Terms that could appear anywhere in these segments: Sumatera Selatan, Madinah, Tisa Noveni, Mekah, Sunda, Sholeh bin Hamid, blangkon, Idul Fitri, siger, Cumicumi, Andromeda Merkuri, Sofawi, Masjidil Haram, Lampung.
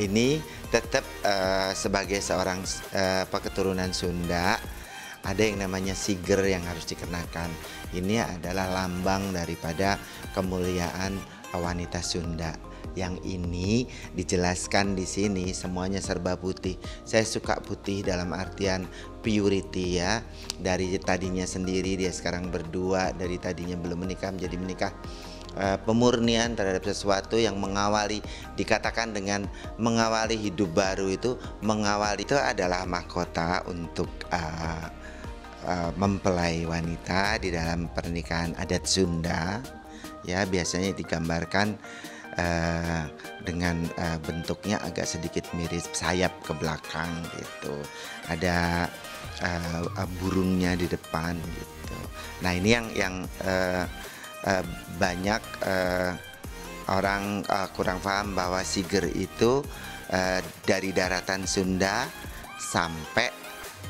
ini tetap sebagai seorang keturunan Sunda, ada yang namanya siger yang harus dikenakan. Ini adalah lambang daripada kemuliaan wanita Sunda. Yang ini dijelaskan di sini semuanya serba putih. Saya suka putih dalam artian purity ya. Dari tadinya sendiri, dia sekarang berdua, dari tadinya belum menikah menjadi menikah. Pemurnian terhadap sesuatu yang mengawali, dikatakan dengan mengawali hidup baru, itu mengawali itu adalah mahkota untuk mempelai wanita di dalam pernikahan adat Sunda ya. Biasanya digambarkan dengan bentuknya agak sedikit miris sayap ke belakang gitu, ada burungnya di depan gitu. Nah ini banyak orang kurang paham bahwa siger itu dari daratan Sunda sampai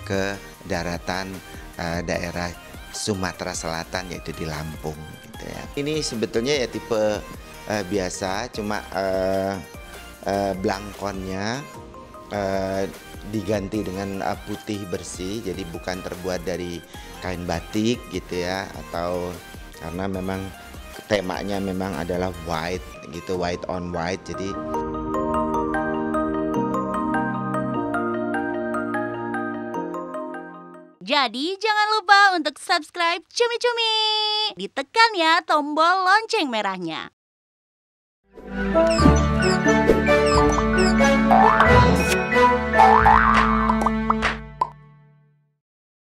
ke daratan daerah Sumatera Selatan, yaitu di Lampung gitu ya. Ini sebetulnya ya tipe biasa, cuma blangkonnya diganti dengan putih bersih, jadi bukan terbuat dari kain batik gitu ya, atau karena memang temanya memang adalah white gitu, white on white. Jadi jangan lupa untuk subscribe Cumi-Cumi. Ditekan ya tombol lonceng merahnya.